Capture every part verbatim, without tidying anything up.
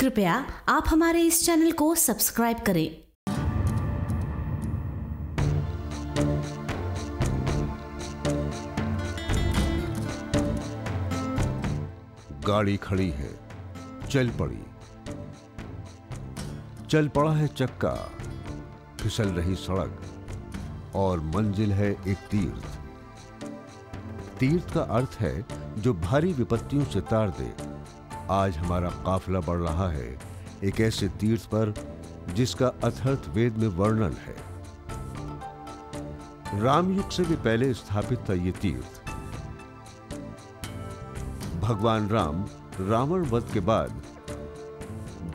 कृपया आप हमारे इस चैनल को सब्सक्राइब करें। गाड़ी खड़ी है, चल पड़ी, चल पड़ा है चक्का, फिसल रही सड़क और मंजिल है एक तीर्थ। तीर्थ का अर्थ है जो भारी विपत्तियों से तार दे। आज हमारा काफिला बढ़ रहा है एक ऐसे तीर्थ पर जिसका अथर्थ वेद में वर्णन है। रामयुग से भी पहले स्थापित था ये तीर्थ। भगवान राम रावण वध के बाद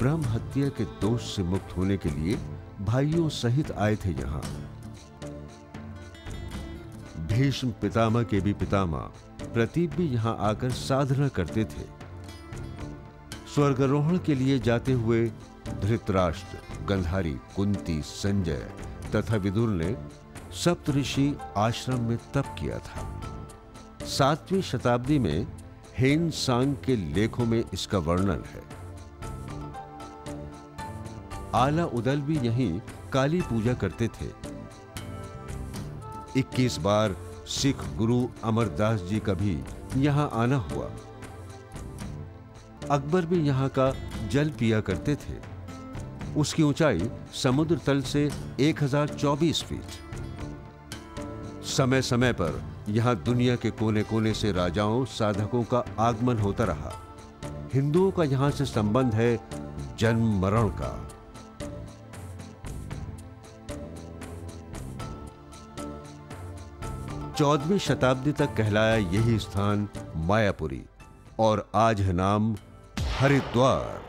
ब्रह्म हत्या के दोष से मुक्त होने के लिए भाइयों सहित आए थे यहां। भीष्म पितामह के भी पितामह प्रतीप भी यहां आकर साधना करते थे। स्वर्गारोहण के लिए जाते हुए धृतराष्ट्र, गंधारी, कुंती, संजय तथा विदुर ने सप्तऋषि आश्रम में तप किया था। सातवीं शताब्दी में हेन सांग के लेखों में इसका वर्णन है। आला उदल भी यहीं काली पूजा करते थे। इक्कीस बार सिख गुरु अमरदास जी का भी यहां आना हुआ। अकबर भी यहां का जल पिया करते थे। उसकी ऊंचाई समुद्र तल से एक हजार चौबीस फीट। समय समय पर यहां दुनिया के कोने कोने से राजाओं, साधकों का आगमन होता रहा। हिंदुओं का यहां से संबंध है जन्म मरण का। चौदहवीं शताब्दी तक कहलाया यही स्थान मायापुरी और आज है नाम हरिद्वार।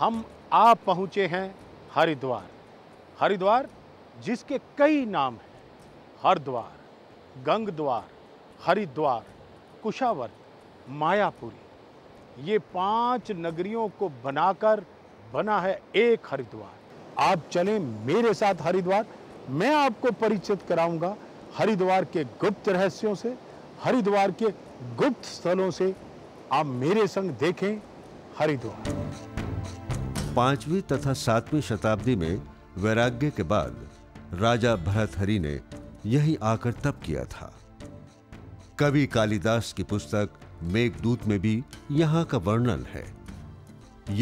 हम आ पहुंचे हैं हरिद्वार। हरिद्वार जिसके कई नाम हैं, हरद्वार, गंगद्वार, हरिद्वार, कुशावर्त, मायापुरी। ये पांच नगरियों को बनाकर बना है एक हरिद्वार। आप चलें मेरे साथ हरिद्वार। मैं आपको परिचित कराऊंगा हरिद्वार के गुप्त रहस्यों से, हरिद्वार के गुप्त स्थलों से। आप मेरे संग देखें हरिद्वार। पांचवी तथा सातवीं शताब्दी में वैराग्य के बाद राजा भरतहरी ने यहीं आकर तप किया था। कवि कालिदास की पुस्तक मेघदूत में भी यहाँ का वर्णन है।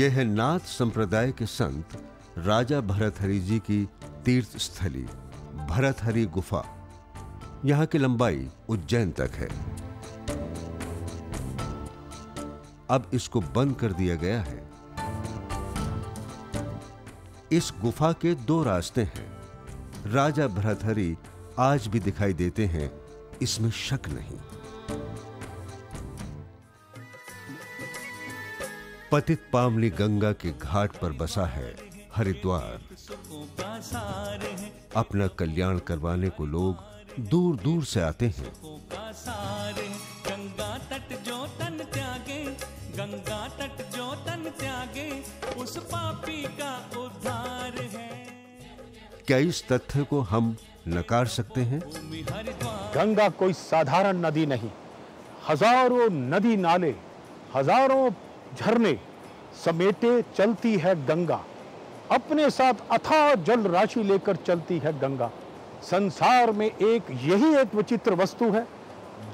यह है नाथ संप्रदाय के संत राजा भरतहरी जी की तीर्थ स्थली भरतहरी गुफा। यहाँ की लंबाई उज्जैन तक है। अब इसको बंद कर दिया गया है। इस गुफा के दो रास्ते हैं। राजा भरतहरी आज भी दिखाई देते हैं, इसमें शक नहीं। पतित पावनी गंगा के घाट पर बसा है हरिद्वार। अपना कल्याण करवाने को लोग दूर दूर से आते हैं। क्या इस तथ्य को हम नकार सकते हैं? गंगा कोई साधारण नदी नहीं। हजारों नदी नाले, हजारों झरने समेटे चलती है गंगा। अपने साथ अथाह जल राशि लेकर चलती है गंगा। संसार में एक यही एक विचित्र वस्तु है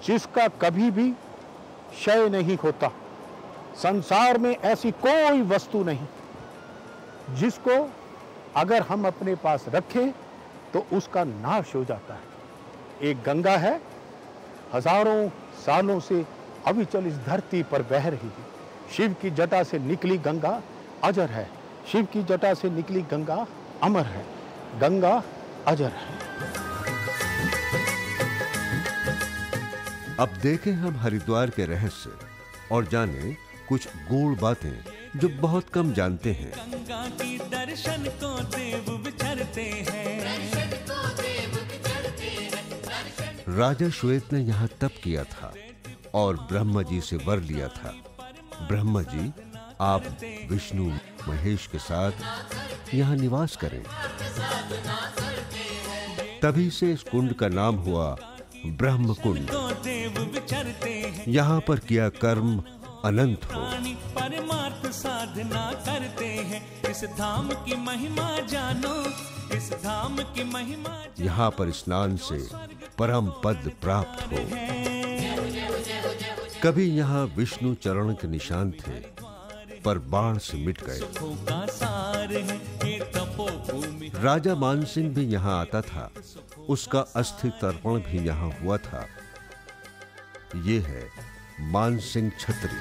जिसका कभी भी क्षय नहीं होता। संसार में ऐसी कोई वस्तु नहीं जिसको अगर हम अपने पास रखें तो उसका नाश हो जाता है। एक गंगा है, हजारों सालों से अविचल इस धरती पर बह रही है। शिव की जटा से निकली गंगा अजर है। शिव की जटा से निकली गंगा अमर है। गंगा अजर है। अब देखें हम हरिद्वार के रहस्य और जानें कुछ गूढ़ बातें जो बहुत कम जानते हैं। गंगा की दर्शन को देव विचरते हैं। राजा श्वेत ने यहाँ तप किया था और ब्रह्मा जी से वर लिया था। ब्रह्मा जी, आप विष्णु महेश के साथ यहाँ निवास करें। तभी से इस कुंड का नाम हुआ ब्रह्मकुंड। यहाँ पर किया कर्म अनंत हो। परमार्थ साधना करते हैं, इस धाम की महिमा जानो, इस धाम की महिमा। यहाँ पर स्नान से परम पद प्राप्त हो। कभी यहाँ विष्णु चरण के निशान थे, पर बाण से मिट गए। राजा मानसिंह भी यहाँ आता था, उसका अस्थि तर्पण भी यहाँ हुआ था। ये है मानसिंह छतरी।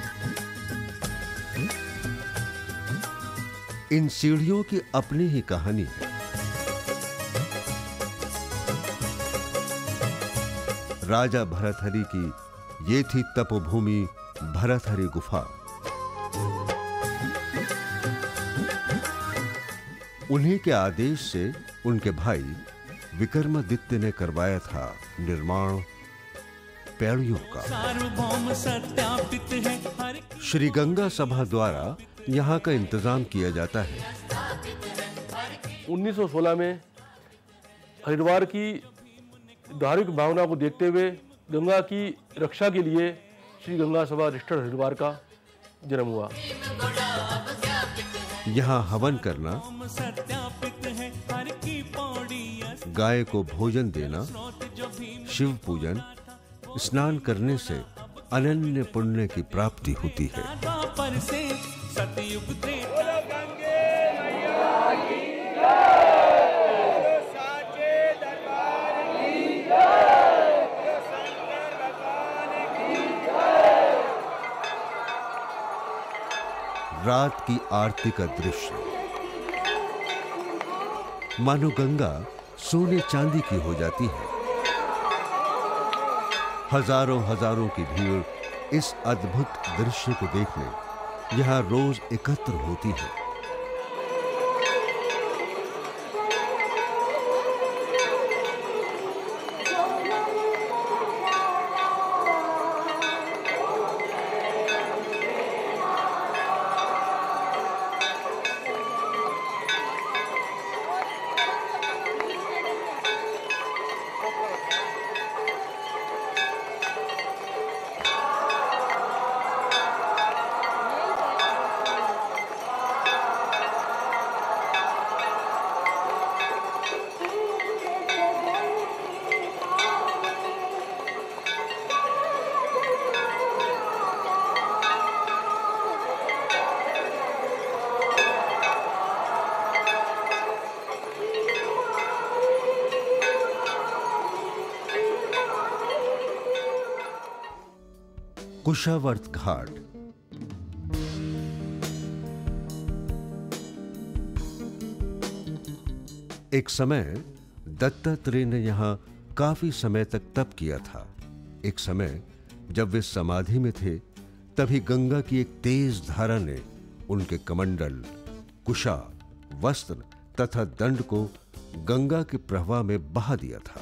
इन सीढ़ियों की अपनी ही कहानी है। राजा भरतहरी की ये थी तपोभूमि भरतहरी गुफा। उन्हीं के आदेश से उनके भाई विक्रमादित्य ने करवाया था निर्माण पैड़ियों का। श्री गंगा सभा द्वारा यहाँ का इंतजाम किया जाता है। उन्नीस सौ सोलह में हरिद्वार की धार्मिक भावना को देखते हुए गंगा की रक्षा के लिए श्री गंगा सभा रजिस्टर हरिद्वार का जन्म हुआ। यहाँ हवन करना, गाय को भोजन देना, शिव पूजन, स्नान करने से अनन्य पुण्य की प्राप्ति होती है। रात की आरती का दृश्य, मानो गंगा सोने चांदी की हो जाती है। हजारों हजारों की भीड़ इस अद्भुत दृश्य को देखने यहाँ रोज एकत्र होती है। कुशावर्त घाट, एक समय दत्तात्रेय ने यहाँ काफी समय तक तप किया था। एक समय जब वे समाधि में थे, तभी गंगा की एक तेज धारा ने उनके कमंडल, कुशा, वस्त्र तथा दंड को गंगा के प्रवाह में बहा दिया था।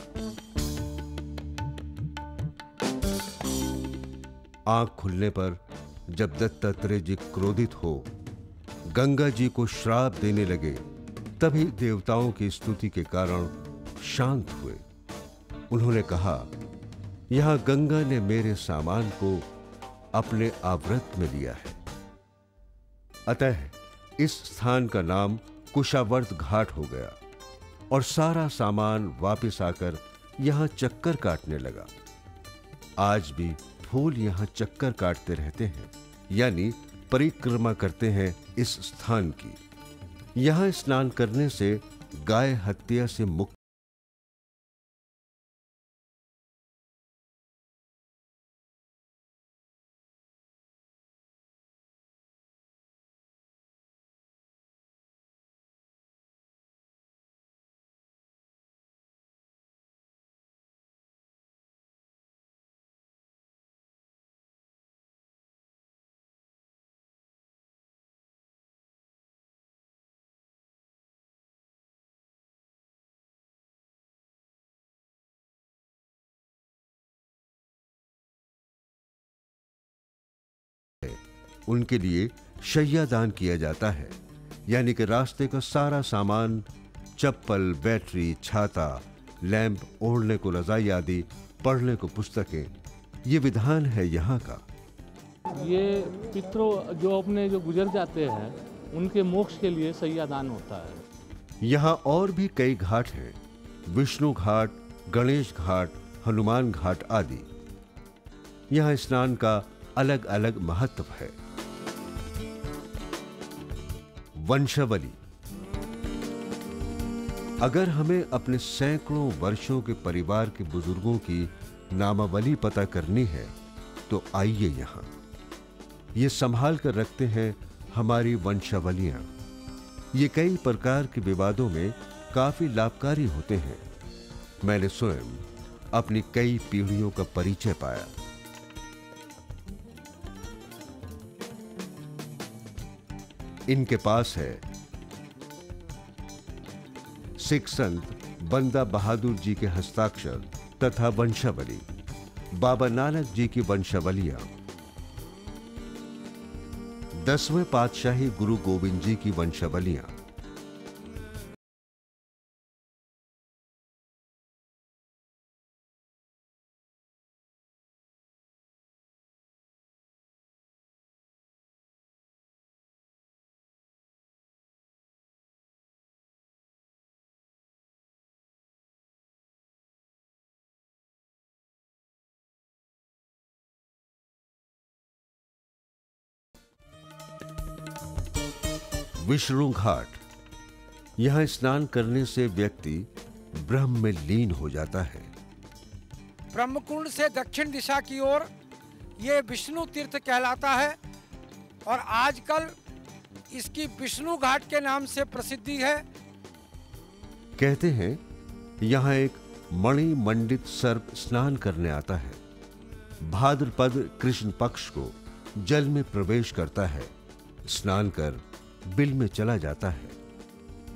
आंख खुलने पर जब दत्तात्रेय जी क्रोधित हो गंगा जी को श्राप देने लगे, तभी देवताओं की स्तुति के कारण शांत हुए। उन्होंने कहा, यहाँ गंगा ने मेरे सामान को अपने आवृत में लिया है। अतः इस स्थान का नाम कुशावर्त घाट हो गया और सारा सामान वापस आकर यहाँ चक्कर काटने लगा। आज भी फूल यहाँ चक्कर काटते रहते हैं, यानी परिक्रमा करते हैं इस स्थान की। यहाँ स्नान करने से गाय हत्या से मुक्त। उनके लिए शैया दान किया जाता है, यानी कि रास्ते का सारा सामान, चप्पल, बैटरी, छाता, लैंप, ओढ़ने को रजाई आदि, पढ़ने को पुस्तकें। ये विधान है यहाँ का। ये पितरों जो अपने जो गुजर जाते हैं उनके मोक्ष के लिए सैयादान होता है। यहाँ और भी कई घाट हैं, विष्णु घाट, गणेश घाट, हनुमान घाट आदि। यहाँ स्नान का अलग अलग महत्व है। वंशावली। अगर हमें अपने सैकड़ों वर्षों के परिवार के बुजुर्गों की नामावली पता करनी है तो आइए यहाँ। ये संभाल कर रखते हैं हमारी वंशावलियाँ। ये कई प्रकार के विवादों में काफी लाभकारी होते हैं। मैंने स्वयं अपनी कई पीढ़ियों का परिचय पाया। इनके पास है सिख संत बंदा बहादुर जी के हस्ताक्षर तथा वंशावली, बाबा नानक जी की वंशावलियां, दसवें पातशाही गुरु गोविंद जी की वंशावलियां। विष्णु घाट। यहाँ स्नान करने से व्यक्ति ब्रह्म में लीन हो जाता है। ब्रह्मकुंड से दक्षिण दिशा की ओर ये विष्णु तीर्थ कहलाता है और आजकल इसकी विष्णु घाट के नाम से प्रसिद्धि है। कहते हैं यहाँ एक मणि मंडित सर्प स्नान करने आता है। भाद्रपद कृष्ण पक्ष को जल में प्रवेश करता है, स्नान कर बिल में चला जाता है।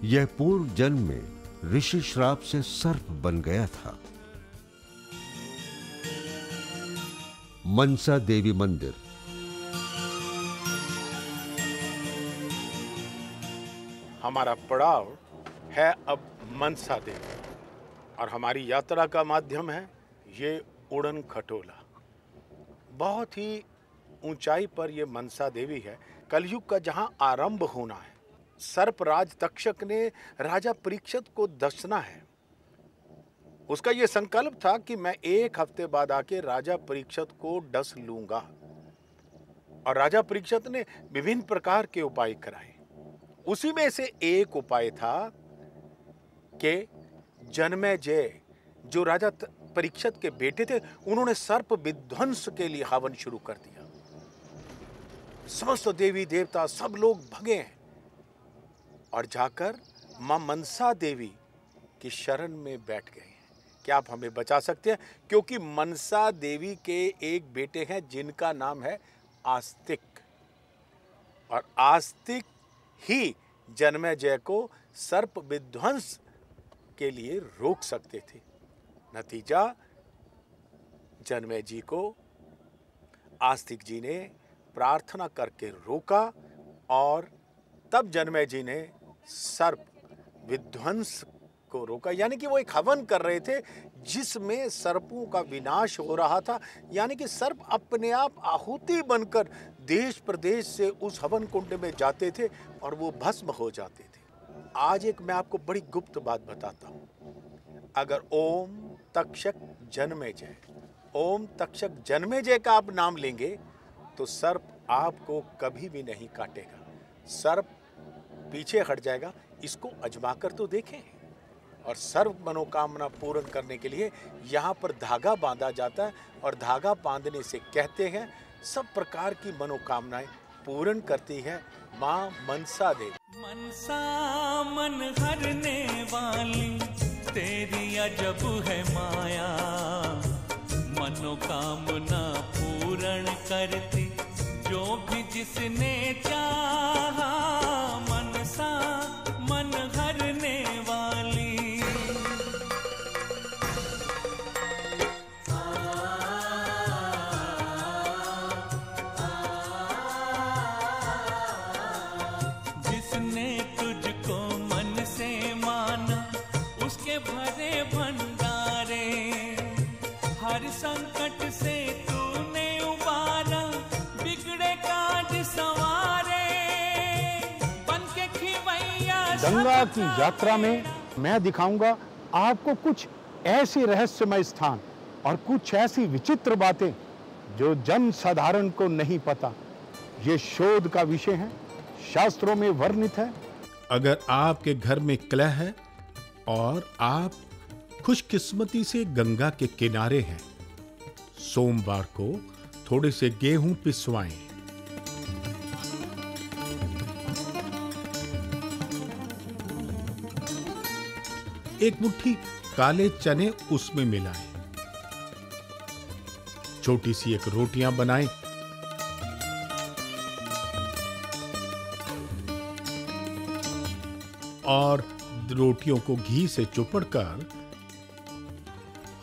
यह पूर्व जन्म में ऋषि श्राप से सर्प बन गया था। मनसा देवी मंदिर। हमारा पड़ाव है अब मनसा देवी और हमारी यात्रा का माध्यम है ये उड़न खटोला। बहुत ही ऊंचाई पर यह मनसा देवी है, कलयुग का जहां आरंभ होना है। सर्पराज तक्षक ने राजा परीक्षित को दसना है। उसका यह संकल्प था कि मैं एक हफ्ते बाद आके राजा परीक्षित को डस लूंगा और राजा परीक्षित ने विभिन्न प्रकार के उपाय कराए। उसी में से एक उपाय था कि जन्मेजय जो राजा परीक्षित के बेटे थे उन्होंने सर्प विध्वंस के लिए हवन शुरू कर दिया। समस्त देवी देवता सब लोग भगे हैं और जाकर मां मनसा देवी की शरण में बैठ गए हैं। क्या आप हमें बचा सकते हैं? क्योंकि मनसा देवी के एक बेटे हैं जिनका नाम है आस्तिक और आस्तिक ही जन्मेजय को सर्प विध्वंस के लिए रोक सकते थे। नतीजा जन्मेजय जी को आस्तिक जी ने प्रार्थना करके रोका और तब जन्मेजय जी ने सर्प विध्वंस को रोका। यानी कि वो एक हवन कर रहे थे जिसमें सर्पों का विनाश हो रहा था। यानी कि सर्प अपने आप आहुति बनकर देश प्रदेश से उस हवन कुंड में जाते थे और वो भस्म हो जाते थे। आज एक मैं आपको बड़ी गुप्त बात बताता हूँ। अगर ओम तक्षक जन्मेजय ओम तक्षक जन्मेजय का आप नाम लेंगे तो सर्प आपको कभी भी नहीं काटेगा, सर्प पीछे हट जाएगा। इसको अजमा कर तो देखें। और सर्व मनोकामना पूर्ण करने के लिए यहाँ पर धागा बांधा जाता है और धागा बांधने से कहते हैं सब प्रकार की मनोकामनाएं पूर्ण करती है माँ मनसा देवी। मनसा मन हरने वाली तेरी अजब है माया, मनोकामना पूर्ण करती जो भी जिसने चाहा। मनसा मन हरने वाली। जिसने तुझको मन से माना उसके भरे भंडारे, हर संकट से तूने उबारा, बिगड़ गंगा की यात्रा में मैं दिखाऊंगा आपको कुछ ऐसे रहस्यमय स्थान और कुछ ऐसी विचित्र बातें जो जन साधारण को नहीं पता। ये शोध का विषय है, शास्त्रों में वर्णित है। अगर आपके घर में कलह है और आप खुशकिस्मती से गंगा के किनारे हैं, सोमवार को थोड़े से गेहूं पिसवाएं। एक मुट्ठी काले चने उसमें मिलाएं। छोटी सी एक रोटियां बनाएं। और रोटियों को घी से चुपड़कर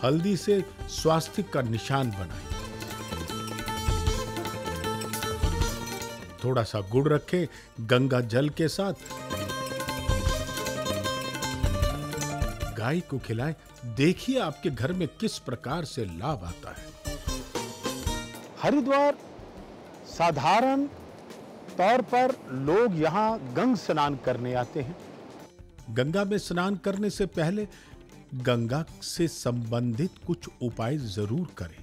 हल्दी से स्वास्तिक का निशान बनाएं। थोड़ा सा गुड़ रखें गंगा जल के साथ, गाय को खिलाएं। देखिए आपके घर में किस प्रकार से लाभ आता है। हरिद्वार साधारण तौर पर लोग यहाँ गंगा स्नान करने आते हैं। गंगा में स्नान करने से पहले गंगा से संबंधित कुछ उपाय जरूर करें।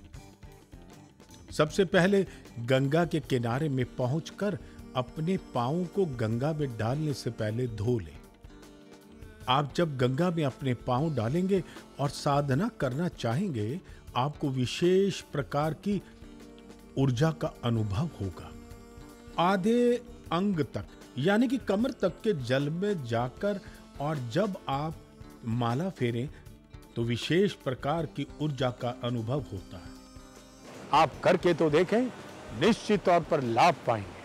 सबसे पहले गंगा के किनारे में पहुंचकर अपने पांवों को गंगा में डालने से पहले धो लें। आप जब गंगा में अपने पांव डालेंगे और साधना करना चाहेंगे, आपको विशेष प्रकार की ऊर्जा का अनुभव होगा। आधे अंग तक यानी कि कमर तक के जल में जाकर और जब आप माला फेरें तो विशेष प्रकार की ऊर्जा का अनुभव होता है। आप करके तो देखें, निश्चित तौर पर लाभ पाएंगे।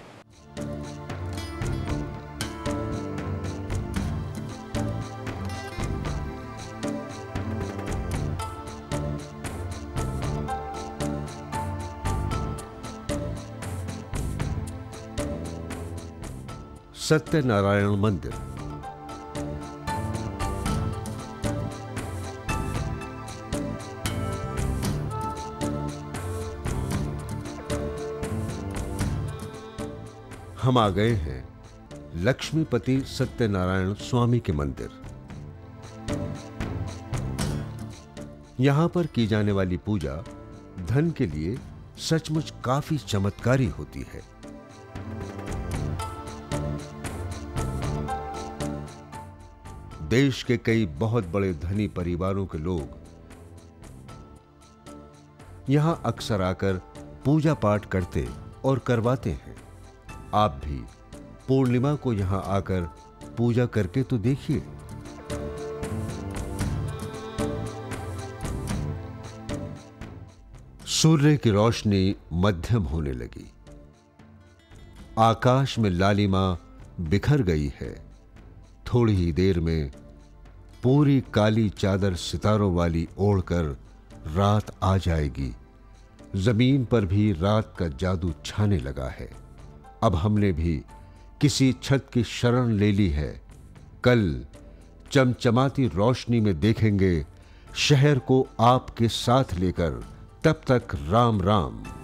सत्यनारायण मंदिर। हम आ गए हैं लक्ष्मीपति सत्यनारायण स्वामी के मंदिर। यहां पर की जाने वाली पूजा धन के लिए सचमुच काफी चमत्कारी होती है। देश के कई बहुत बड़े धनी परिवारों के लोग यहां अक्सर आकर पूजा पाठ करते और करवाते हैं। आप भी पूर्णिमा को यहां आकर पूजा करके तो देखिए। सूर्य की रोशनी मध्यम होने लगी। आकाश में लालिमा बिखर गई है। थोड़ी ही देर में पूरी काली चादर सितारों वाली ओढ़कर रात आ जाएगी। जमीन पर भी रात का जादू छाने लगा है। अब हमने भी किसी छत की शरण ले ली है। कल चमचमाती रोशनी में देखेंगे शहर को आपके साथ लेकर। तब तक राम राम।